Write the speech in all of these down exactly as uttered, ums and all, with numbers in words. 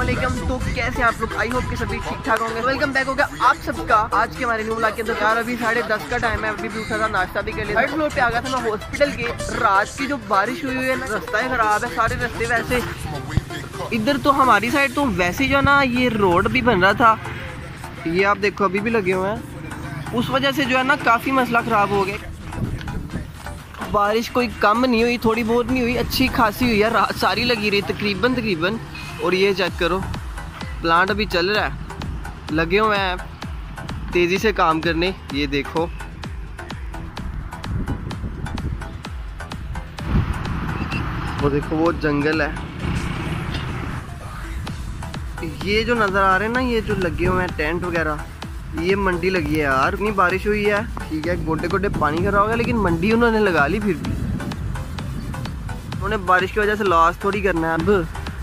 अस्सलामुअलैकुम। तो कैसे आप लोग, आई होप कि सभी ठीक ठाक होंगे। वेलकम बैक होगा आप सबका आज के हमारे न्यू व्लॉग के अंदर। यार अभी साढ़े दस का टाइम है, अभी भी उठा था, नाश्ता भी कर लिया। थर्ड फ्लोर पे आ गया था मैं हॉस्पिटल के। रात की जो बारिश हुई हुई है ना, रास्ता खराब है, सारे रास्ते वैसे। इधर तो हमारी साइड तो वैसे जो ना ये रोड भी बन रहा था, ये आप देखो अभी भी लगे हुए हैं, उस वजह से जो है ना काफ़ी मसला ख़राब हो गया। बारिश कोई कम नहीं हुई, थोड़ी बहुत नहीं हुई, अच्छी खासी हुई है, रात सारी लगी रही तकरीबन तकरीबन। और ये चेक करो, प्लांट अभी चल रहा है, लगे हुए हैं तेज़ी से काम करने। ये देखो वो देखो वो जंगल है, ये जो नज़र आ रहे हैं ना, ये जो लगे हुए हैं टेंट वगैरह, ये मंडी लगी है। यार इतनी बारिश हुई है, ठीक है गोटे गोटे पानी खड़ा हो गया, लेकिन मंडी उन्होंने लगा ली। फिर भी उन्होंने बारिश की वजह से लॉस थोड़ी करना है, अब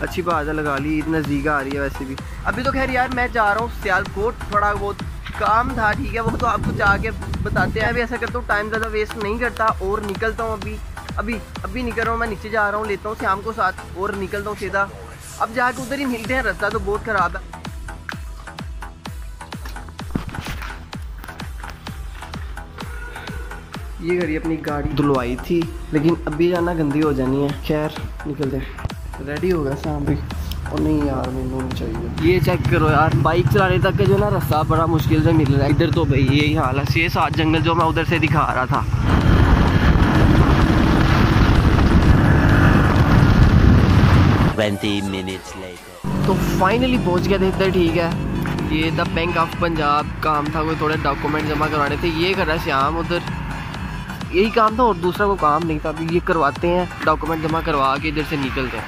अच्छी बात है लगा ली, नज़दीक आ रही है वैसे भी। अभी तो खैर यार मैं जा रहा हूँ सियालकोट, थोड़ा बहुत काम था, ठीक है वो तो आपको जाके बताते हैं। अभी ऐसा करता हूँ, टाइम ज़्यादा वेस्ट नहीं करता और निकलता हूँ। अभी अभी अभी निकल रहा हूँ मैं, नीचे जा रहा हूँ, लेता हूँ शाम को साथ और निकलता हूँ सीधा। अब जाके उधर ही मिलते हैं, रास्ता तो बहुत ख़राब है। ये घड़ी अपनी गाड़ी धुलवाई थी, लेकिन अभी जाना गंदी हो जानी है। खैर निकलते हैं, रेडी हो गया शाम भी। और नहीं यार मैंने चाहिए। ये चेक करो यार, बाइक चलाने तक का जो ना रास्ता बड़ा मुश्किल से मिल रहा है। इधर तो भाई यही हाल है, छः सात जंगल जो मैं उधर से दिखा रहा था। बीस मिनट्स लेटर तो फाइनली पहुँच गया इधर, ठीक है। ये द बैंक ऑफ पंजाब काम था, कोई थोड़े डॉक्यूमेंट जमा करवाने थे। ये कर रहा है श्याम, उधर यही काम था और दूसरा वो काम नहीं था। अभी ये करवाते हैं, डॉक्यूमेंट जमा करवा के इधर से निकलते हैं।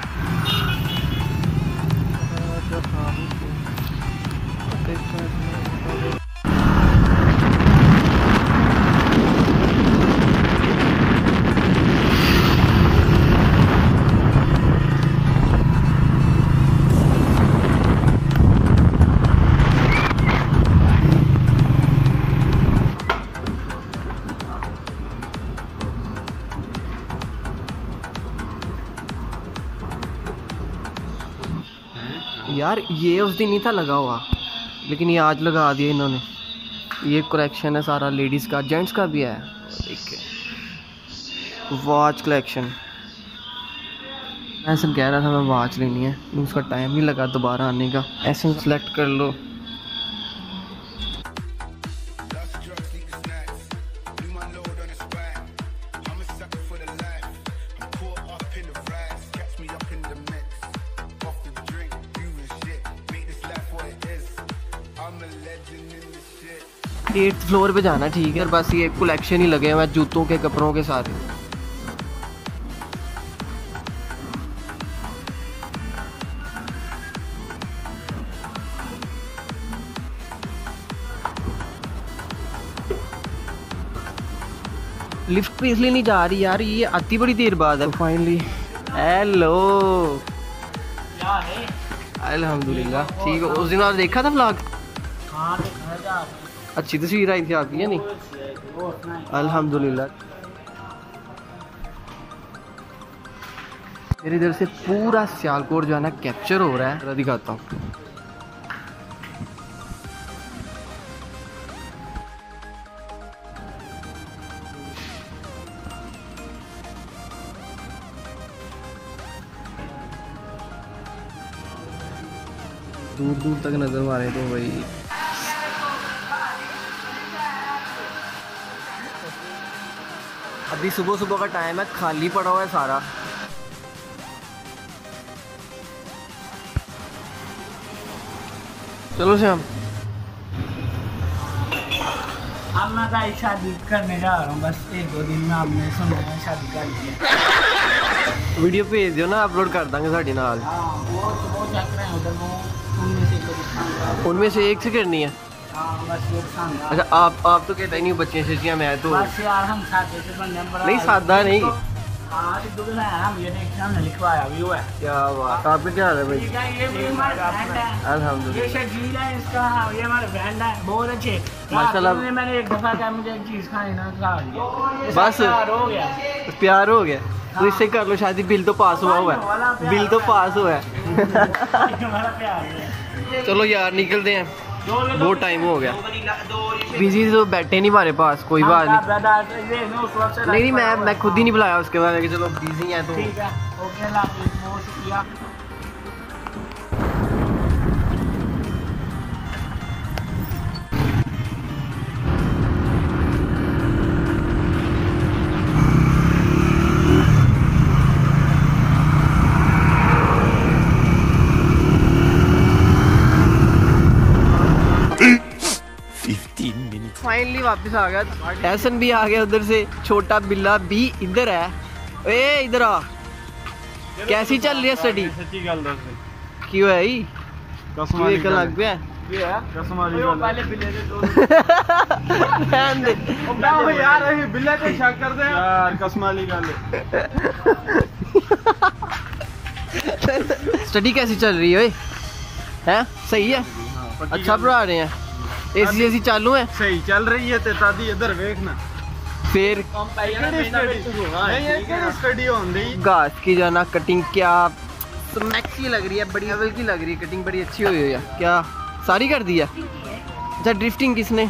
यार ये उस दिन नहीं था लगा हुआ, लेकिन ये आज लगा दिया इन्होंने। ये कलेक्शन है सारा, लेडीज़ का, जेंट्स का भी है। देखिए वॉच कलेक्शन, ऐसा कह रहा था मैं वॉच लेनी है, उसका टाइम नहीं लगा दोबारा आने का। ऐसे सेलेक्ट कर लो। एट्थ फ्लोर पे जाना, ठीक है। बस ये कलेक्शन ही लगे हुए हैं जूतों के, कपड़ों के सारे। लिफ्ट पे इसलिए नहीं जा रही यार, ये आती बड़ी देर बाद है। फाइनली हेलो, अल्हम्दुलिल्लाह ठीक है। उस दिन और देखा था व्लॉग, अच्छी तस्वीर आई थी आपकी, या नहीं? अल्हम्दुलिल्लाह। मेरे इधर से पूरा सियालकोट जो है ना कैप्चर हो रहा है, जरा दिखाता हूँ। दूर दूर तक नजर मारे तो भाई अभी सुबह सुबह का टाइम है, खाली पड़ा हुआ है सारा। चलो श्याम, अब मैं भाई शादी करने जा रहा हूँ, बस एक दो दिन में आपने सुना है शादी कर दी। वीडियो भेज दियो ना, अपलोड कर देंगे साड़ी नाल। वो वो चेक रहे हैं उधर, वो उनमें से एक से करनी है। अच्छा आप आप तो कहता ही नहीं बच्चे से, मैं तो बस यार हम सादे से बंदे हैं। नहीं सादा नहीं, आज दुगला है, हम ये एग्जाम लिखवाया भी हुआ है। क्या बात, आपके क्या हाल है भाई? ठीक है, ये भी हमारा फ्रेंड है, अल्हम्दुलिल्लाह। ये शकील है इसका, ये हमारा फ्रेंड है, बहुत अच्छे माशाल्लाह। मैंने एक दफा कहा मुझे एक चीज खाने ना खा, बस प्यार हो गया, प्यार हो गया। तो इससे कर लो शादी, बिल तो पास हुआ हुआ है, बिल तो पास हुआ है। चलो यार निकलते हैं, बहुत टाइम हो गया, बिजी तो बैठे नहीं हमारे पास, कोई बात नहीं। नहीं मैं मैं खुद ही नहीं बुलाया उसके बाद, चलो बिजी है तो फाइनली वापस आ गया। टैसन भी आ गया उधर से, छोटा बिल्ला भी इधर है। ए इधर आ, कैसी चल रही है स्टडी? सच्ची गल दस क्यों है ई कसम वाली लग गया ये है कसम वाली पहले बिल्ले दे दो ना यार, अभी बिल्ले पे शक कर दे यार, कसम वाली गल। स्टडी कैसी चल रही है? ओए हैं सही है, अच्छा पढ़ा रहे हैं, ऐसी ऐसी चालू है, सही चल रही है। ते तादी इधर देखना फिर स्टडी होंदी घास की जाना, कटिंग क्या मैक्सी लग रही है, बड़ी लेवल की लग रही है कटिंग, बड़ी अच्छी हुई है। क्या सारी कर दी है? अच्छा ड्रिफ्टिंग किसने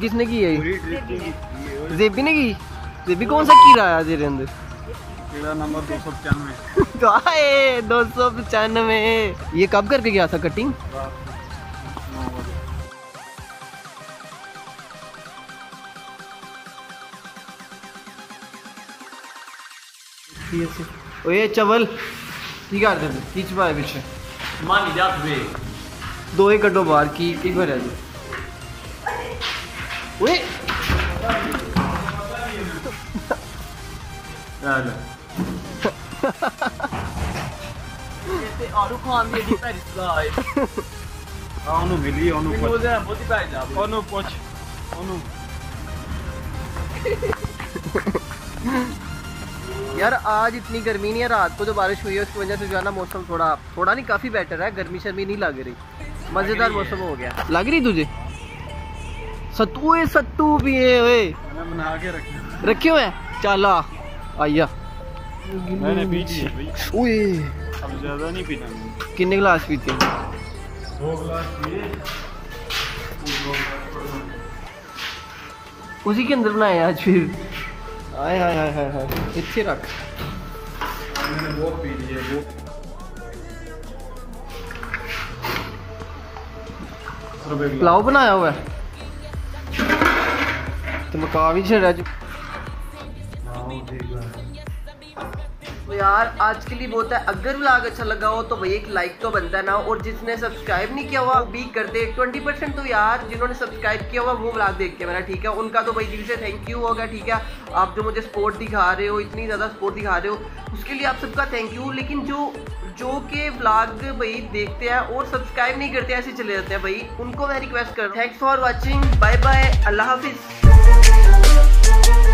किसने की है? जेबी ने की। जेबी कौन सा कीड़ा आया तेरे अंदर? दो सौ पचानवे। ये कब करके गया था कटिंग? ओए चवल की कर दे की छुपाए पीछे मानी जात बे दो ही कटो बाहर की एक बार है। ओए यार जैसे आरू खान दी दी पैसा आए आ उनु मिली उनु पुछ उनु भाई जा उनु पुछ उनु यार। आज इतनी गर्मी नहीं है, रात को जो बारिश हुई है उसकी वजह से जो है ना मौसम थोड़ा थोड़ा नहीं काफी बेटर है, गर्मी शर्मी नहीं लग रही, मजेदार मौसम हो गया। लग रही तुझे? सत्तू है, सत्तू भी है ओए, मैंने बना के रखे रखे हुए हैं। चला आइया मैंने पीछे ओए अब ज्यादा नहीं पीना। कितने गिलास पीते हो? दो गिलास पिए उसी के अंदर बनाए आज फिर। आए हाय हाय हाय हाय इतनी रख मैंने वो पी लिए वो। पुलाव बनाया हुआ है तो मका भी छड़ा यार। आज के लिए बहुत है, अगर व्लॉग अच्छा लगा हो तो भाई एक लाइक तो बनता है ना, और जिसने सब्सक्राइब नहीं किया हुआ वो भी कर दे। बीस परसेंट तो यार जिन्होंने सब्सक्राइब किया हुआ वो व्लॉग देख के मेरा ठीक है, उनका तो भाई दिल से थैंक यू होगा ठीक है। आप जो मुझे सपोर्ट दिखा रहे हो, इतनी ज़्यादा सपोर्ट दिखा रहे हो उसके लिए आप सबका थैंक यू। लेकिन जो जो के व्लॉग भाई देखते हैं और सब्सक्राइब नहीं करते, ऐसे चले जाते हैं भाई, उनको मैं रिक्वेस्ट कर रहा हूँ thanks for watching, bye bye, अल्लाह हाफिज़।